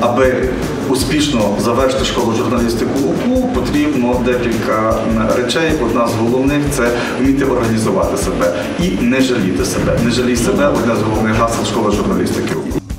Аби успішно завершити школу журналістику УПУ, потрібно декілька речей. Одна з головних – це вміти організувати себе і не жаліти себе. Не жалій себе – одне з головних гасел школи журналістики УПУ.